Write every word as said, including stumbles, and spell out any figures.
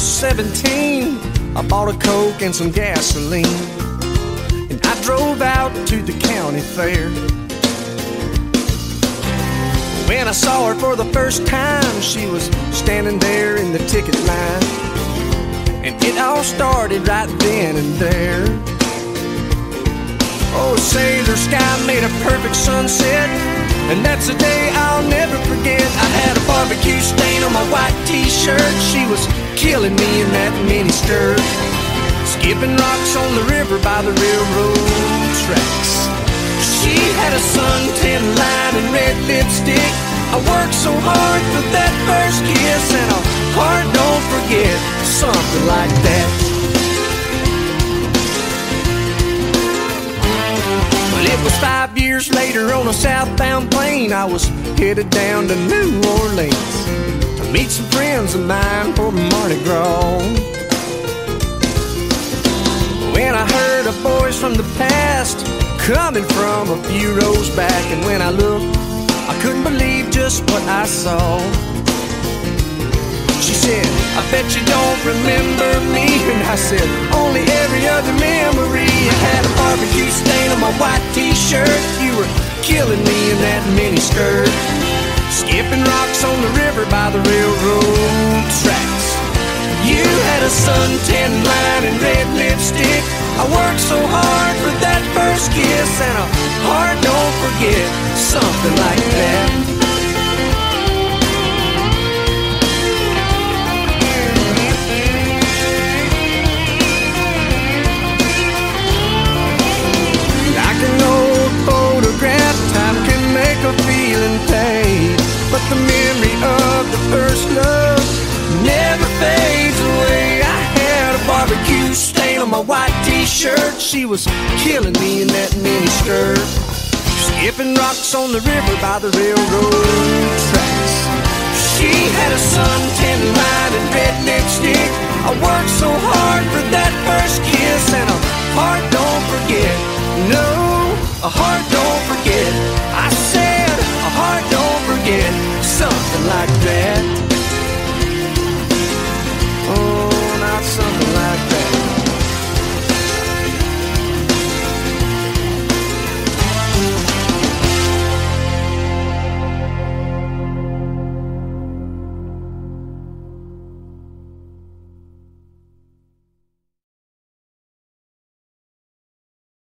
was seventeen, I bought a Coke and some gasoline, and I drove out to the county fair. When I saw her for the first time, she was standing there in the ticket line, and it all started right then and there. Oh, say their sky made a perfect sunset, and that's a day I'll never forget. I had a barbecue stain on my white t-shirt. She was killing me in that mini skirt, skipping rocks on the river by the railroad tracks. She had a suntan line and red lipstick. I worked so hard for that first kiss, and I'll hard don't forget something like that. It was five years later on a southbound plane. I was headed down to New Orleans to meet some friends of mine for Mardi Gras. When I heard a voice from the past coming from a few rows back, and when I looked, I couldn't believe just what I saw. She said, "I bet you don't remember me." And I said, "Only every other memory." I had a barbecue stain on my white t-shirt. You were killing me in that miniskirt, skipping rocks on the river by the railroad tracks. You had a suntan line and red lipstick. I worked so hard for that first kiss, and a heart don't forget something like that. But the memory of the first love never fades away. I had a barbecue stain on my white t-shirt. She was killing me in that miniskirt, skipping rocks on the river by the railroad tracks. She had a suntan line and red lipstick.